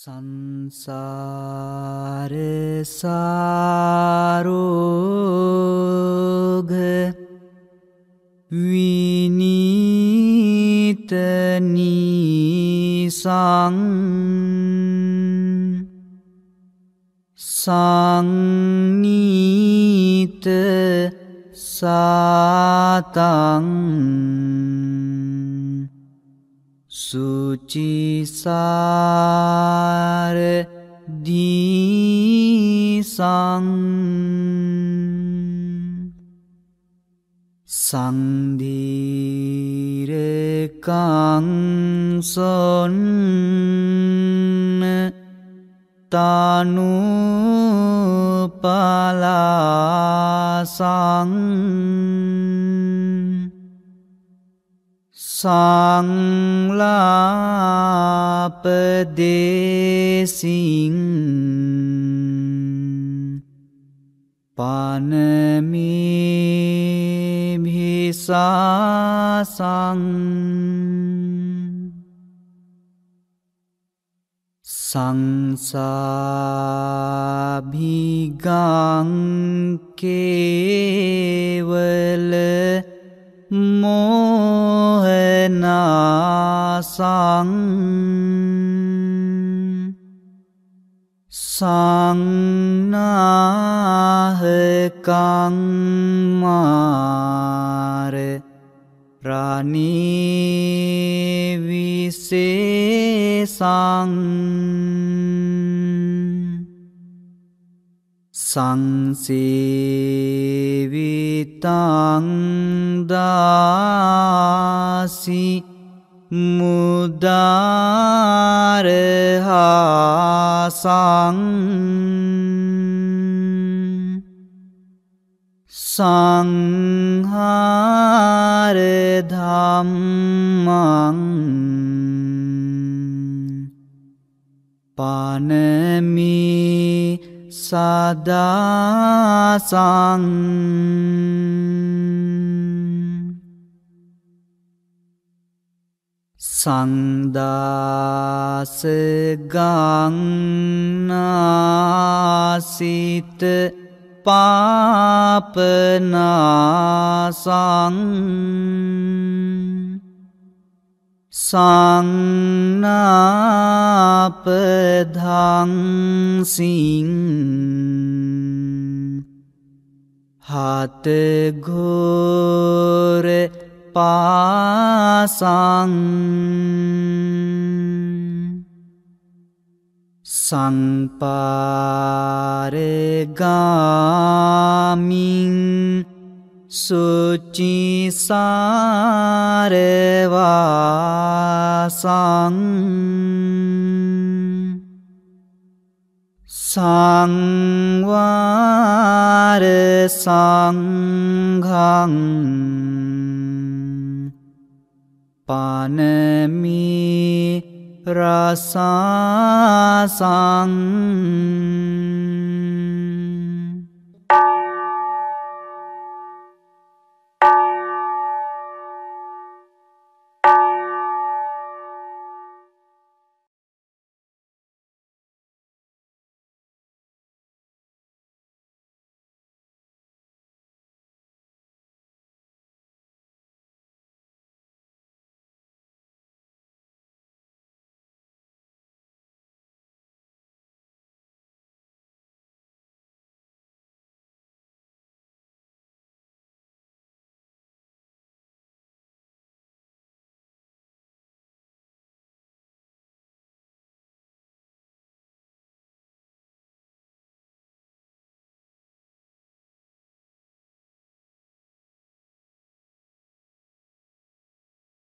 संसार सारोग विनीत निसंग संगीत सातंग सुचि सार दीसंग संधीर कांग सोन तानु पलासंग सांलाप देसिंग पानमी भिसासंग संसाभिगां केवल मोहनासंग संनाहकां मार प्राणी विशेषांग संसेवितां दासी मुदारहासां संहारधाम्मां पानमी सादासंग संदासगां नासित पापनासंग सांनापधां सिंग हाथ घोर पासंग संपारगामिं सुचि सारवासंग संवार संघं पानमी रसासंग